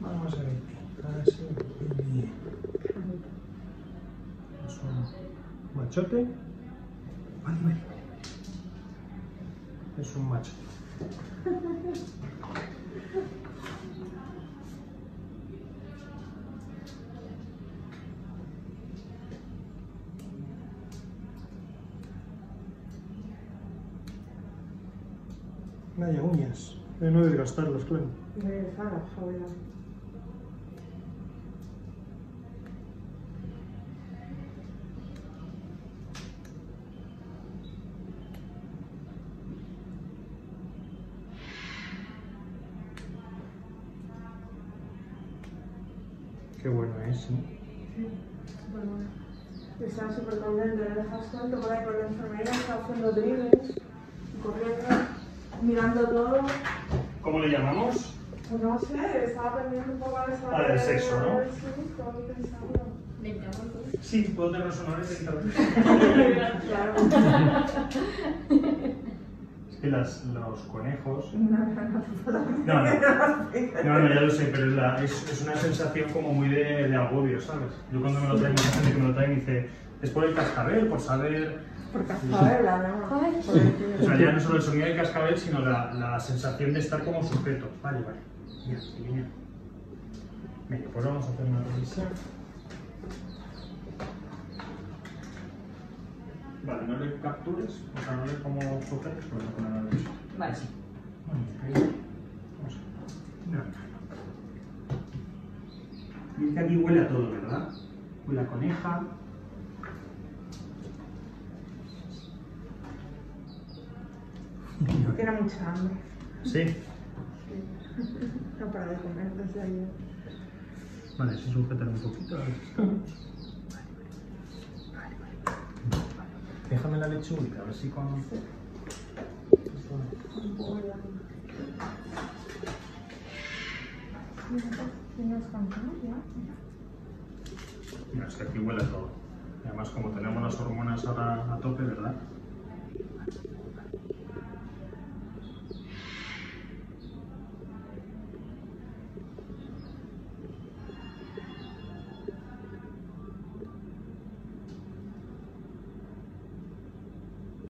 Vamos a ver, ahora sí, es un machote, vale, es un machote. Vaya uñas, no de gastarlas, claro. De gastarlas, joder. Qué bueno es, ¿no? Sí, bueno. Estaba súper contenta, la dejas tanto por ahí con la enfermera, estaba haciendo dribles, corriendo, mirando todo. ¿Cómo le llamamos? Pues no sé, estaba aprendiendo un poco a desarrollar. Ah, del sexo, ¿no? Sí, puedo tener resonadores de guitarra. Claro. Es que los conejos... No, ya lo sé, pero es una sensación como muy de agobio, ¿sabes? Yo cuando me lo traen, la gente que me lo traen dice, es por el cascabel, por saber... Por cascabel, ¿no? O sea, ya no solo el sonido del cascabel, sino la sensación de estar como sujeto. Vale. Mira, genial. Venga, pues vamos a hacer una revisión. Vale, no le captures, o sea, no le como sujetes, pero no con la revisión. Vale, sí. Ahí. Vamos a ver. Y es que aquí huele a todo, ¿verdad? Huele a coneja. Tiene mucha hambre. ¿Sí? No para de comer desde ayer. Vale, se sujetan un poquito. Vale. Déjame la lechuga, a ver si cuando... No, es que aquí huele todo. Además, como tenemos las hormonas ahora a tope, ¿verdad?